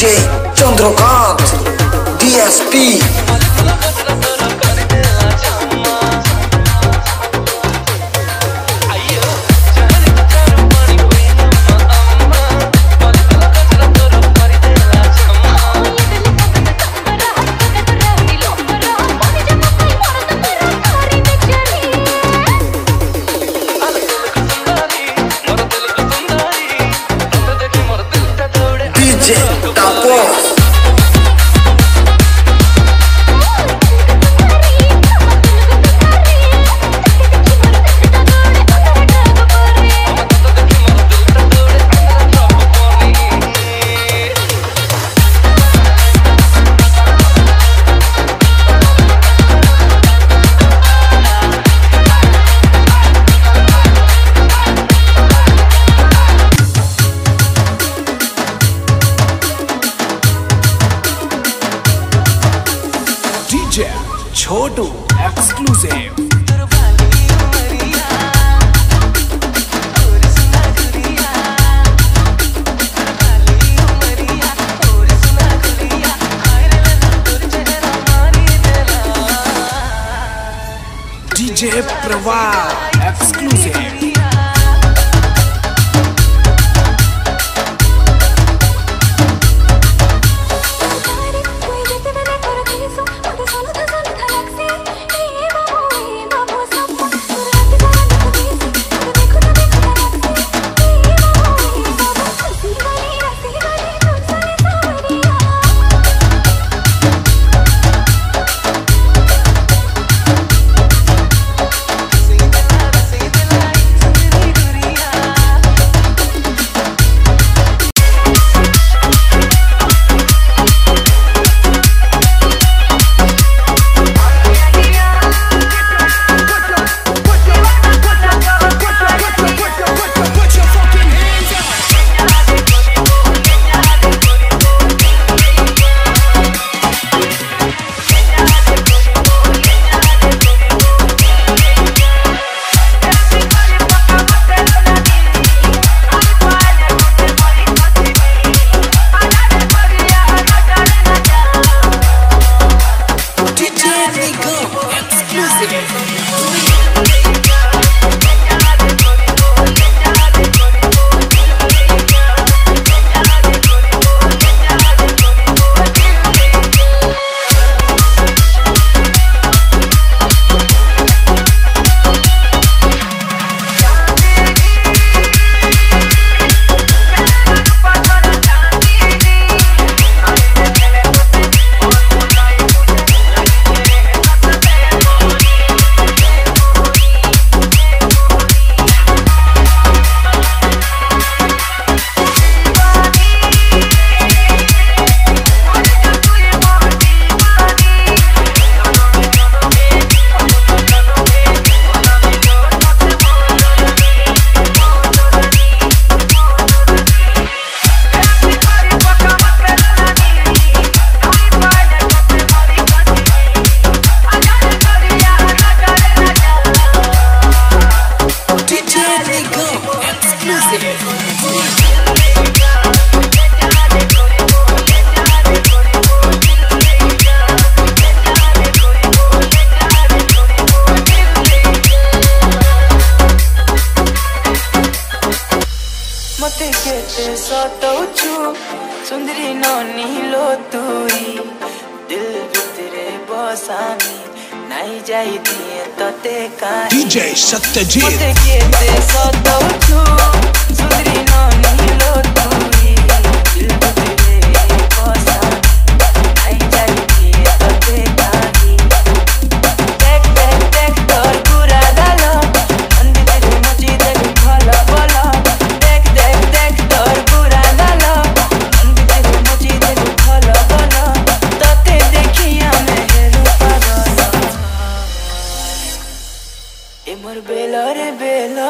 DJ Chandrakant DSP. Tapos Chhotu exclusive DJ Pravah exclusive सुंदरी नो नीलो तुई दिल भीतरे बसानी नहीं जाई दिए तो ते काई डीजे सत्यजीत ते सतो तू सुंदरी नो नीलो तुई दिल भीतरे बसानी नहीं जाई दिए तो ते काई देख देख देख तोर पूरा डालो अंधी तेरी मुझे देख भला भला देख देख देख तोर पूरा डालो More bela re bela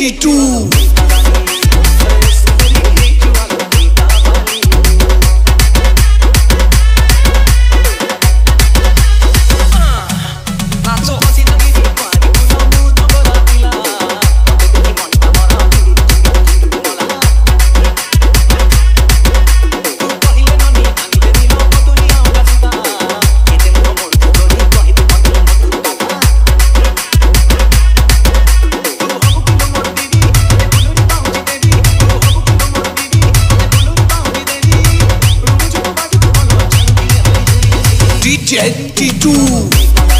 52. DJ T2.